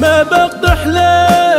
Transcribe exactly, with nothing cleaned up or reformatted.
ما بقدح لا